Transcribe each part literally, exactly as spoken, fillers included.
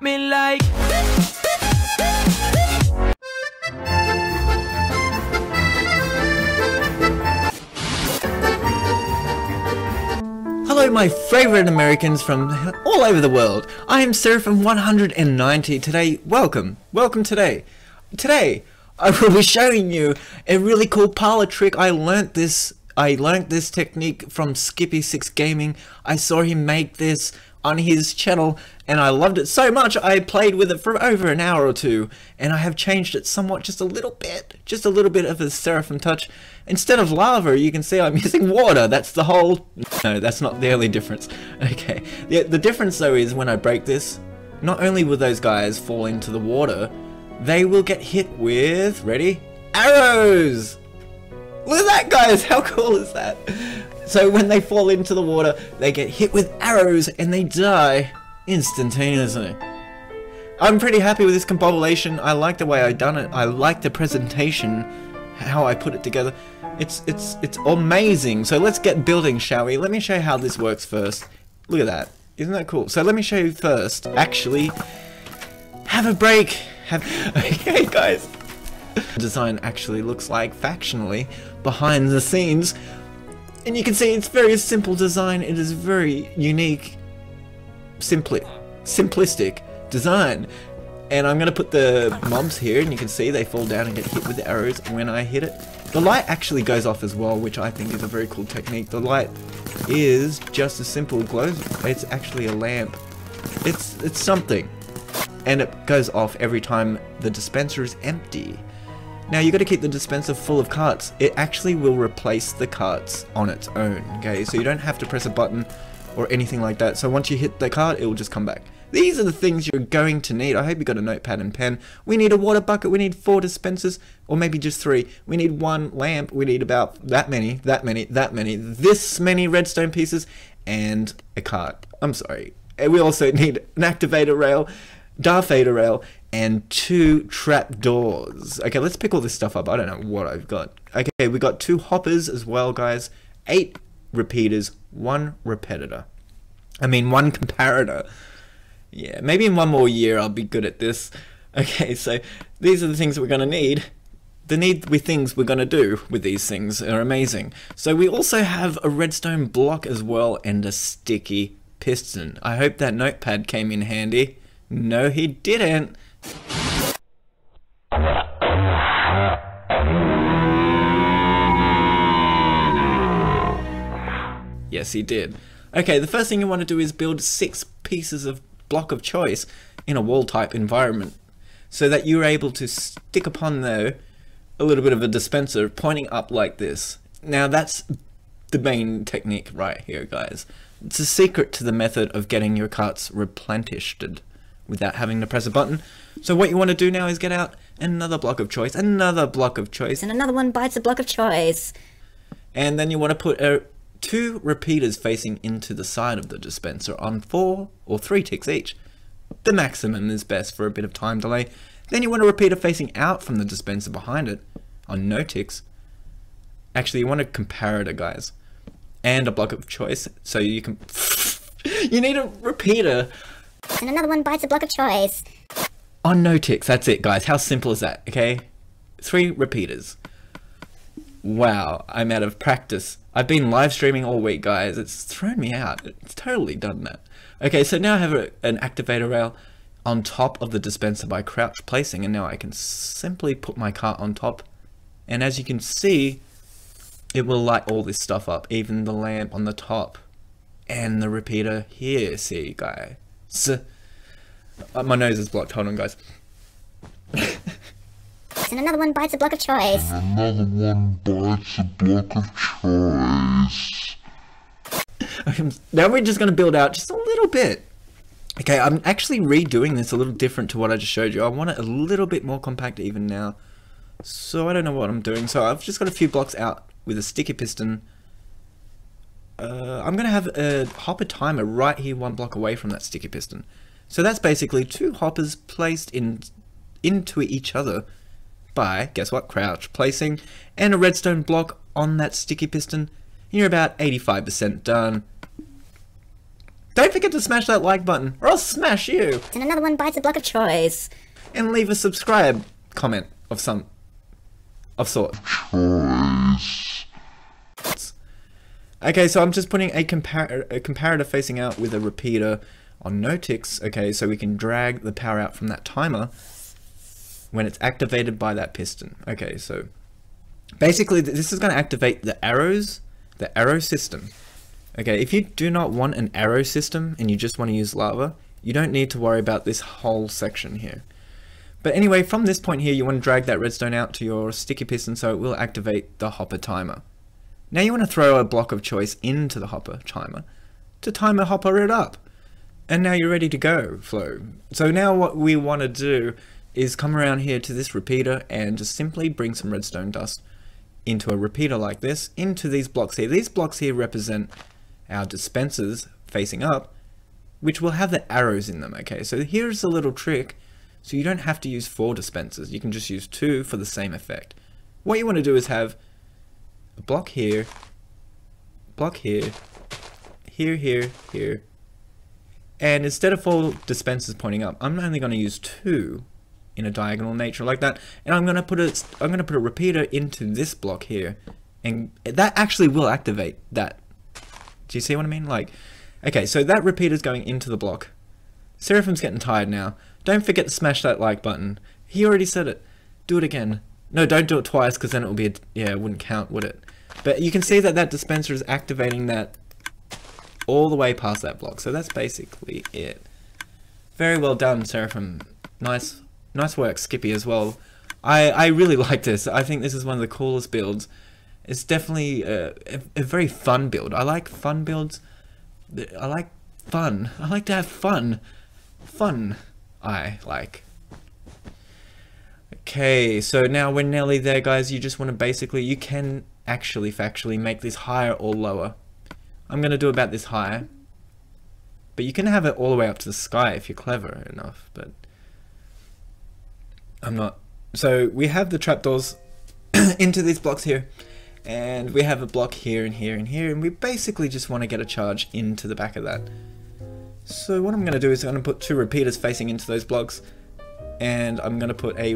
me like. Hello my favourite Americans from all over the world. I am Seraphim one ninety today. Welcome. Welcome today. Today I will be showing you a really cool parlor trick. I learnt this I learnt this technique from skippy six gaming. I saw him make this on his channel and I loved it so much I played with it for over an hour or two, and I have changed it somewhat, just a little bit, just a little bit of a Seraphim touch. Instead of lava, you can see I'm using water. That's the whole... No, that's not the only difference. Okay, the, the difference though is when I break this, not only will those guys fall into the water, they will get hit with... ready? Arrows! Look at that, guys! How cool is that? So when they fall into the water, they get hit with arrows and they die instantaneously. I'm pretty happy with this compilation. I like the way I done it. I like the presentation, how I put it together. It's it's it's amazing. So let's get building, shall we? Let me show you how this works first. Look at that. Isn't that cool? So let me show you first. Actually, have a break. Have okay, guys. Design actually looks like factionally behind the scenes. And you can see it's very simple design. It is very unique, simply, simplistic design. And I'm going to put the mobs here, and you can see they fall down and get hit with the arrows when I hit it. The light actually goes off as well, which I think is a very cool technique. The light is just a simple glow. It's actually a lamp. It's it's something. And it goes off every time the dispenser is empty. Now you've got to keep the dispenser full of carts. It actually will replace the carts on its own, okay? So you don't have to press a button or anything like that. So once you hit the cart, it will just come back. These are the things you're going to need. I hope you got a notepad and pen. We need a water bucket. We need four dispensers, or maybe just three. We need one lamp. We need about that many, that many, that many, this many redstone pieces, and a cart. I'm sorry. We also need an activator rail, darfader rail, and two trap doors. Okay, let's pick all this stuff up. I don't know what I've got. Okay, we got two hoppers as well, guys. Eight repeaters, one repetitor. I mean, one comparator. Yeah, maybe in one more year I'll be good at this. Okay, so these are the things that we're going to need. The need with things we're going to do with these things are amazing. So we also have a redstone block as well and a sticky piston. I hope that notepad came in handy. No, he didn't. Yes, he did. Okay, the first thing you want to do is build six pieces of block of choice in a wall type environment so that you're able to stick upon there a little bit of a dispenser pointing up like this. Now that's the main technique right here, guys. It's a secret to the method of getting your carts replenished without having to press a button. So what you want to do now is get out another block of choice, another block of choice, and another one bites a block of choice. And then you want to put uh, two repeaters facing into the side of the dispenser on four or three ticks each. The maximum is best for a bit of time delay. Then you want a repeater facing out from the dispenser behind it on no ticks. Actually, you want a comparator, guys, and a block of choice, so you can... you need a repeater. And another one bites a block of choice. On no ticks, that's it, guys. How simple is that, okay? Three repeaters. Wow, I'm out of practice. I've been live streaming all week, guys. It's thrown me out. It's totally done that. Okay, so now I have a, an activator rail on top of the dispenser by crouch placing, and now I can simply put my cart on top. And as you can see, it will light all this stuff up, even the lamp on the top. And the repeater here, see, guys. So, uh, my nose is blocked. Hold on, guys. And another one bites a block of choice. And another one bites a block of choice. Okay, now we're just going to build out just a little bit. Okay, I'm actually redoing this a little different to what I just showed you. I want it a little bit more compact even now. So I don't know what I'm doing. So I've just got a few blocks out with a sticky piston. Uh, I'm going to have a hopper timer right here, one block away from that sticky piston. So that's basically two hoppers placed in into each other by, guess what, crouch placing, and a redstone block on that sticky piston. You're about eighty-five percent done. Don't forget to smash that like button, or I'll smash you! And another one bites a block of choice. And leave a subscribe comment of some... of sort. Choice. Okay, so I'm just putting a, compar a comparator facing out with a repeater on no ticks, okay, so we can drag the power out from that timer when it's activated by that piston. Okay, so basically this is going to activate the arrows, the arrow system. Okay, if you do not want an arrow system and you just want to use lava, you don't need to worry about this whole section here. But anyway, from this point here, you want to drag that redstone out to your sticky piston so it will activate the hopper timer. Now you want to throw a block of choice into the hopper timer to timer hopper it up. And now you're ready to go, Flo. So now what we want to do is come around here to this repeater and just simply bring some redstone dust into a repeater like this, into these blocks here. These blocks here represent our dispensers facing up, which will have the arrows in them, okay? So here's a little trick. So you don't have to use four dispensers. You can just use two for the same effect. What you want to do is have a block here, block here, here, here, here. And instead of four dispensers pointing up, I'm only going to use two in a diagonal nature like that, and I'm gonna put a I'm gonna put a repeater into this block here, and that actually will activate that. Do you see what I mean? Like, okay, so that repeater's going into the block. Seraphim's getting tired now. Don't forget to smash that like button. He already said it. Do it again. No, don't do it twice, because then it will be a, yeah, it wouldn't count, would it? But you can see that that dispenser is activating that all the way past that block. So that's basically it. Very well done, Seraphim. Nice. Nice work, Skippy, as well. I, I really like this. I think this is one of the coolest builds. It's definitely a, a, a very fun build. I like fun builds. I like fun. I like to have fun. Fun, I like. Okay, so now we're nearly there, guys. You just want to basically... You can actually, factually, make this higher or lower. I'm going to do about this higher. But you can have it all the way up to the sky if you're clever enough, but... I'm not. So we have the trapdoors into these blocks here, and we have a block here and here and here, and we basically just want to get a charge into the back of that. So what I'm going to do is I'm going to put two repeaters facing into those blocks, and I'm going to put a...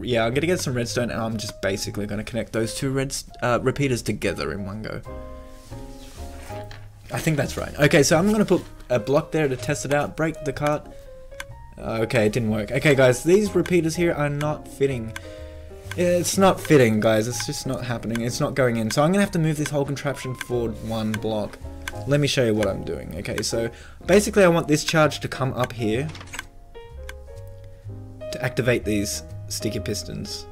Yeah, I'm going to get some redstone, and I'm just basically going to connect those two red uh, repeaters together in one go. I think that's right. Okay, so I'm going to put a block there to test it out, break the cart. Okay, it didn't work. Okay, guys, these repeaters here are not fitting. It's not fitting, guys. It's just not happening. It's not going in. So I'm going to have to move this whole contraption forward one block. Let me show you what I'm doing. Okay, so basically I want this charge to come up here to activate these sticky pistons.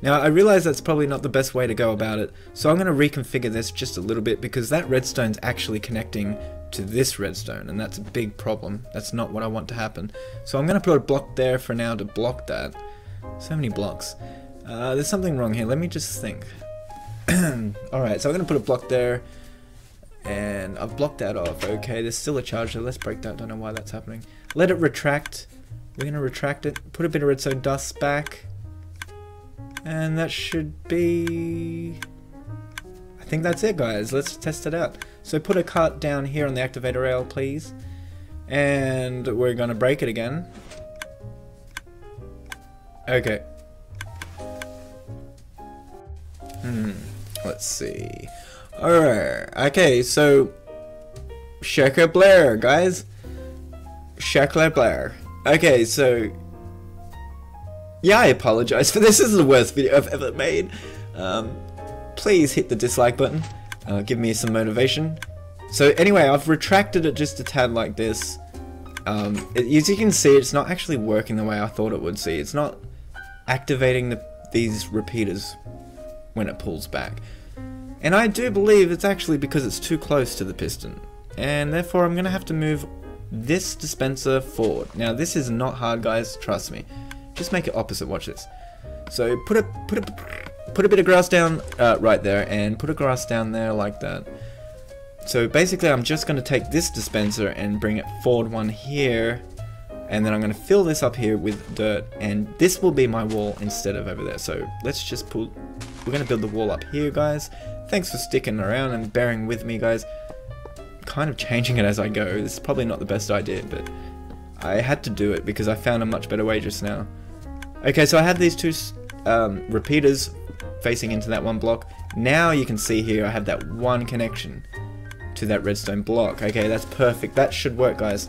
Now, I realize that's probably not the best way to go about it, so I'm going to reconfigure this just a little bit, because that redstone's actually connecting to this redstone, and that's a big problem. That's not what I want to happen. So I'm going to put a block there for now to block that. So many blocks. Uh, there's something wrong here. Let me just think. Alright, so I'm going to put a block there, and I've blocked that off. Okay, there's still a charge there. Let's break that. Don't know why that's happening. Let it retract. We're going to retract it. Put a bit of redstone dust back, and that should be... I think that's it, guys. Let's test it out. So put a cart down here on the activator rail, please. And we're gonna break it again. Okay. Hmm, let's see. Alright, okay, so... Shackler Blair, guys. Shackler Blair. Okay, so... Yeah, I apologize for this. This is the worst video I've ever made. Um, please hit the dislike button. Uh, give me some motivation. So anyway, I've retracted it just a tad like this. Um, it, as you can see, it's not actually working the way I thought it would. See, it's not activating the, these repeaters when it pulls back. And I do believe it's actually because it's too close to the piston. And therefore, I'm going to have to move this dispenser forward. Now, this is not hard, guys. Trust me. Just make it opposite. Watch this. So put a... Put a Put a bit of grass down uh, right there, and put a grass down there like that. So basically I'm just going to take this dispenser and bring it forward one here, and then I'm going to fill this up here with dirt, and this will be my wall instead of over there. So let's just pull... We're going to build the wall up here, guys. Thanks for sticking around and bearing with me, guys. kind of changing it as I go. This is probably not the best idea, but I had to do it because I found a much better way just now. Okay, so I had these two um, repeaters facing into that one block. Now you can see here I have that one connection to that redstone block. Okay, that's perfect. That should work, guys.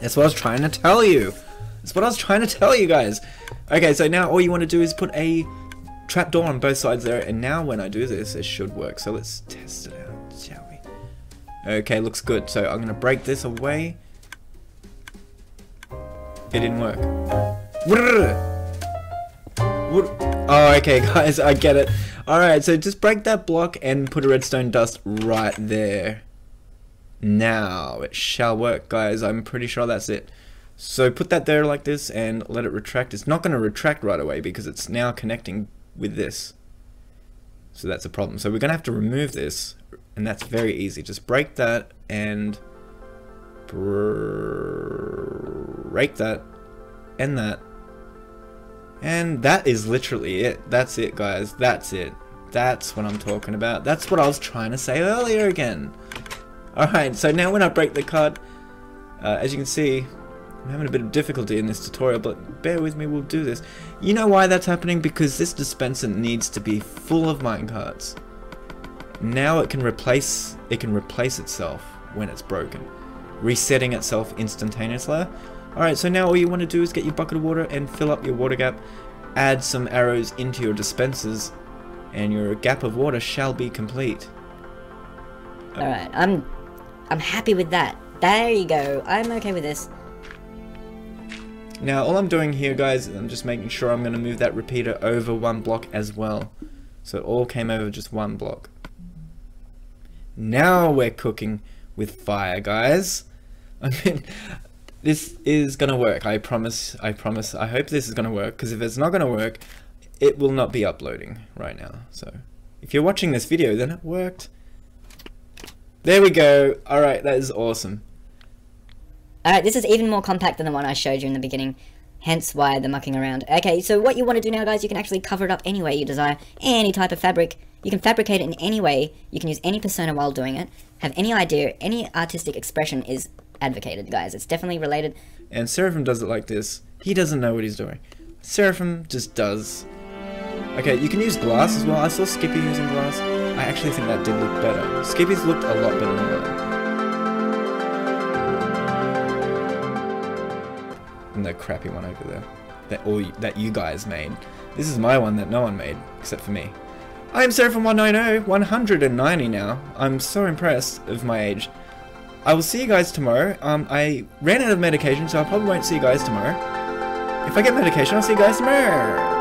That's what I was trying to tell you. That's what I was trying to tell you guys. Okay, so now all you want to do is put a trapdoor on both sides there, and now when I do this, it should work. So let's test it out, shall we? Okay, looks good. So I'm gonna break this away. It didn't work. Oh, okay, guys, I get it. Alright, so just break that block and put a redstone dust right there. Now it shall work, guys. I'm pretty sure that's it. So put that there like this and let it retract. It's not going to retract right away because it's now connecting with this. So that's a problem. So we're going to have to remove this, and that's very easy. Just break that and break that and that. And that is literally it. That's it, guys. That's it. That's what I'm talking about. That's what I was trying to say earlier again. Alright, so now when I break the card, uh, as you can see, I'm having a bit of difficulty in this tutorial, but bear with me, we'll do this. You know why that's happening? Because this dispenser needs to be full of minecarts. Now it can replace it can replace itself when it's broken, resetting itself instantaneously. Alright, so now all you want to do is get your bucket of water and fill up your water gap, add some arrows into your dispensers, and your gap of water shall be complete. Alright, I'm, I'm happy with that. There you go, I'm okay with this. Now, all I'm doing here, guys, I'm just making sure I'm going to move that repeater over one block as well. So it all came over just one block. Now we're cooking with fire, guys. I mean, this is going to work. I promise, I promise. I hope this is going to work, because if it's not going to work, it will not be uploading right now. So if you're watching this video, then it worked. There we go. All right, that is awesome. Alright, this is even more compact than the one I showed you in the beginning, hence why the mucking around. Okay, so what you want to do now, guys, you can actually cover it up any way you desire, any type of fabric. You can fabricate it in any way, you can use any persona while doing it, have any idea, any artistic expression is advocated, guys. It's definitely related. And Seraphim does it like this. He doesn't know what he's doing. Seraphim just does. Okay, you can use glass as well. I saw Skippy using glass. I actually think that did look better. Skippy's looked a lot better than mine. And the crappy one over there that all you, that you guys made. This is my one that no one made except for me. I'm Seraphim one ninety, one hundred ninety now. I'm so impressed of my age. I will see you guys tomorrow. Um, I ran out of medication, so I probably won't see you guys tomorrow. If I get medication, I'll see you guys tomorrow.